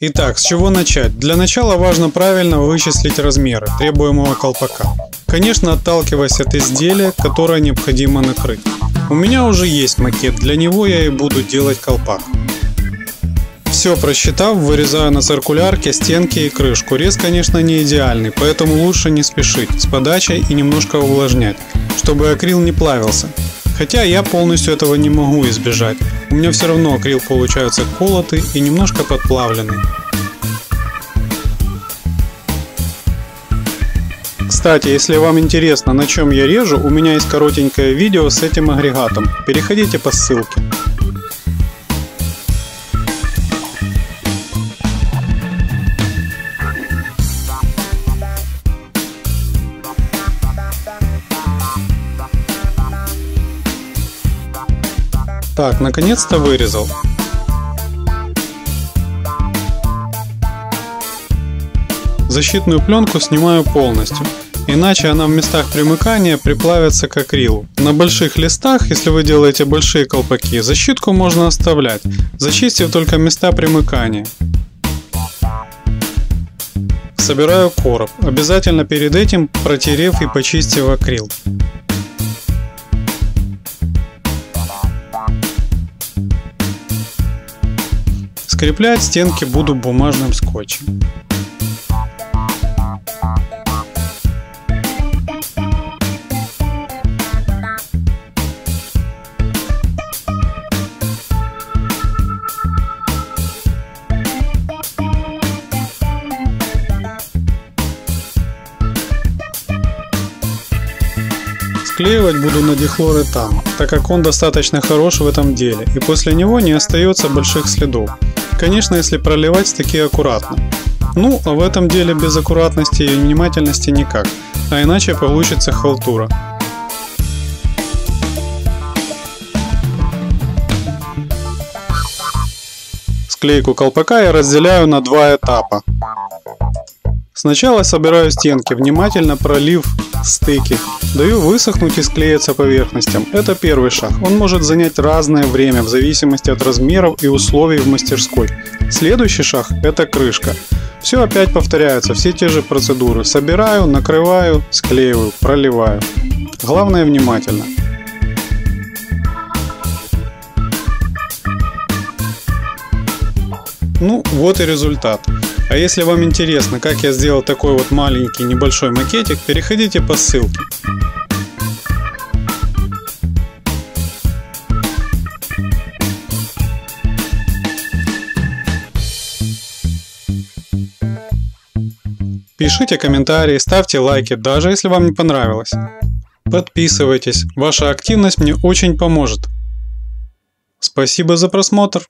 Итак, с чего начать? Для начала важно правильно вычислить размеры требуемого колпака. Конечно, отталкиваясь от изделия, которое необходимо накрыть. У меня уже есть макет, для него я и буду делать колпак. Все просчитав, вырезаю на циркулярке стенки и крышку. Рез, конечно, не идеальный, поэтому лучше не спешить с подачей и немножко увлажнять, чтобы акрил не плавился. Хотя я полностью этого не могу избежать, у меня все равно акрил получается колотый и немножко подплавленный. Кстати, если вам интересно, на чем я режу, у меня есть коротенькое видео с этим агрегатом, переходите по ссылке. Так, наконец-то вырезал. Защитную пленку снимаю полностью, иначе она в местах примыкания приплавится к акрилу. На больших листах, если вы делаете большие колпаки, защитку можно оставлять, зачистив только места примыкания. Собираю короб, обязательно перед этим протерев и почистив акрил. Скреплять стенки буду бумажным скотчем. Склеивать буду на дихлоретан, так как он достаточно хорош в этом деле, и после него не остается больших следов. Конечно, если проливать стыки аккуратно. Ну, а в этом деле без аккуратности и внимательности никак, а иначе получится халтура. Склейку колпака я разделяю на два этапа. Сначала собираю стенки, внимательно пролив стыки, даю высохнуть и склеиться поверхностям. Это первый шаг, он может занять разное время в зависимости от размеров и условий в мастерской. Следующий шаг – это крышка. Все опять повторяется, все те же процедуры. Собираю, накрываю, склеиваю, проливаю. Главное – внимательно. Ну вот и результат. А если вам интересно, как я сделал такой вот маленький небольшой макетик, переходите по ссылке. Пишите комментарии, ставьте лайки, даже если вам не понравилось. Подписывайтесь, ваша активность мне очень поможет. Спасибо за просмотр.